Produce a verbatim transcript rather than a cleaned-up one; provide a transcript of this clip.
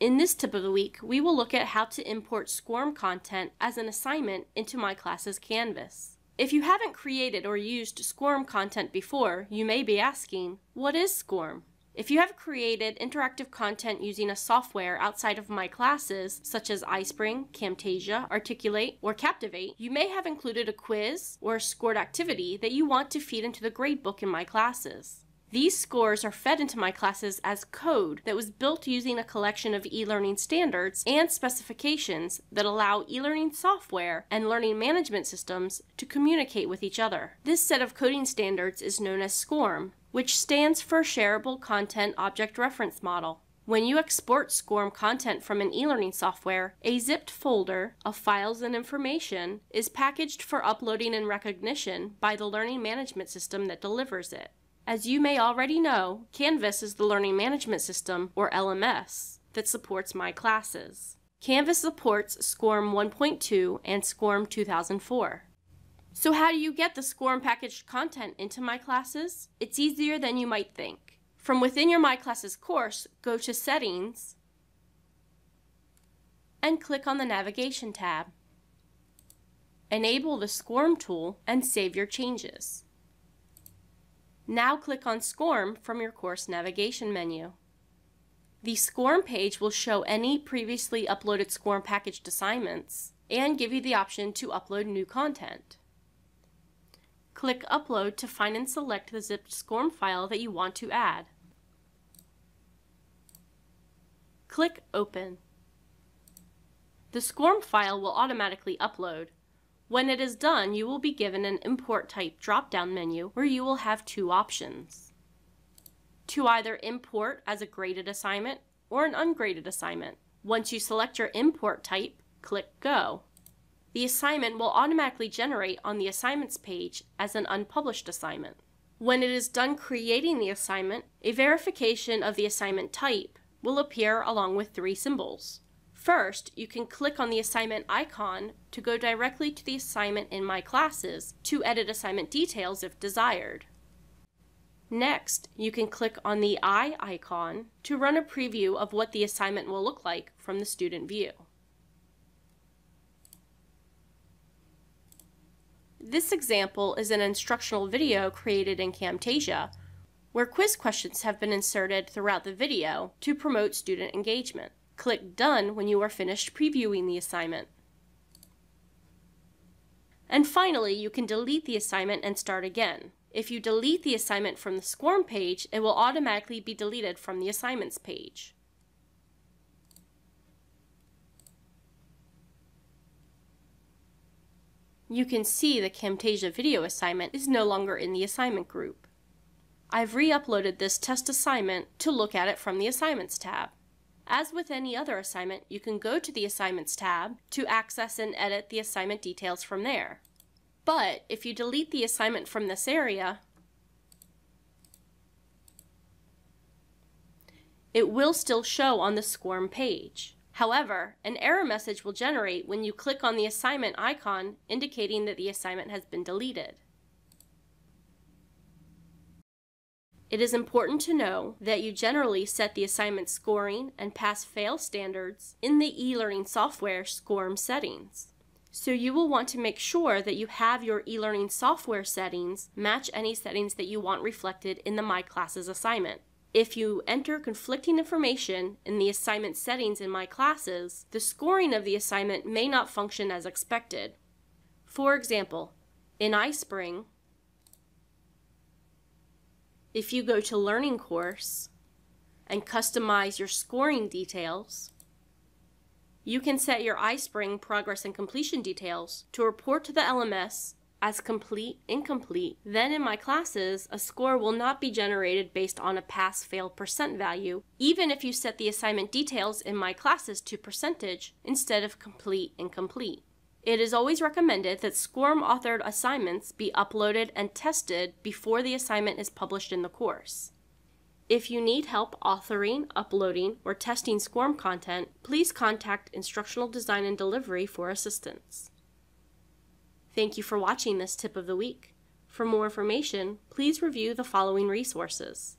In this tip of the week, we will look at how to import SCORM content as an assignment into My Class's Canvas. If you haven't created or used SCORM content before, you may be asking, what is SCORM? If you have created interactive content using a software outside of My Classes, such as iSpring, Camtasia, Articulate, or Captivate, you may have included a quiz or a scored activity that you want to feed into the gradebook in My Classes. These scores are fed into My Classes as code that was built using a collection of e-learning standards and specifications that allow e-learning software and learning management systems to communicate with each other. This set of coding standards is known as SCORM, which stands for Shareable Content Object Reference Model. When you export SCORM content from an e-learning software, a zipped folder of files and information is packaged for uploading and recognition by the learning management system that delivers it. As you may already know, Canvas is the learning management system, or L M S, that supports My Classes. Canvas supports SCORM one point two and SCORM two thousand four. So how do you get the SCORM packaged content into My Classes? It's easier than you might think. From within your My Classes course, go to Settings and click on the Navigation tab. Enable the SCORM tool and save your changes. Now click on SCORM from your course navigation menu. The SCORM page will show any previously uploaded SCORM packaged assignments and give you the option to upload new content. Click Upload to find and select the zipped SCORM file that you want to add. Click Open. The SCORM file will automatically upload. When it is done, you will be given an import type drop-down menu where you will have two options: to either import as a graded assignment or an ungraded assignment. Once you select your import type, click Go. The assignment will automatically generate on the assignments page as an unpublished assignment. When it is done creating the assignment, a verification of the assignment type will appear along with three symbols. First, you can click on the assignment icon to go directly to the assignment in My Classes to edit assignment details if desired. Next, you can click on the eye icon to run a preview of what the assignment will look like from the student view. This example is an instructional video created in Camtasia, where quiz questions have been inserted throughout the video to promote student engagement. Click Done when you are finished previewing the assignment. And finally, you can delete the assignment and start again. If you delete the assignment from the SCORM page, it will automatically be deleted from the assignments page. You can see the Camtasia video assignment is no longer in the assignment group. I've re-uploaded this test assignment to look at it from the Assignments tab. As with any other assignment, you can go to the Assignments tab to access and edit the assignment details from there. But if you delete the assignment from this area, it will still show on the SCORM page. However, an error message will generate when you click on the assignment icon indicating that the assignment has been deleted. It is important to know that you generally set the assignment scoring and pass-fail standards in the e-learning software SCORM settings. So you will want to make sure that you have your e-learning software settings match any settings that you want reflected in the My Classes assignment. If you enter conflicting information in the assignment settings in My Classes, the scoring of the assignment may not function as expected. For example, in iSpring, if you go to Learning Course and customize your scoring details, you can set your iSpring progress and completion details to report to the L M S as complete, incomplete. Then in My Classes, a score will not be generated based on a pass-fail percent value, even if you set the assignment details in My Classes to percentage instead of complete, incomplete. It is always recommended that SCORM-authored assignments be uploaded and tested before the assignment is published in the course. If you need help authoring, uploading, or testing SCORM content, please contact Instructional Design and Delivery for assistance. Thank you for watching this tip of the week. For more information, please review the following resources.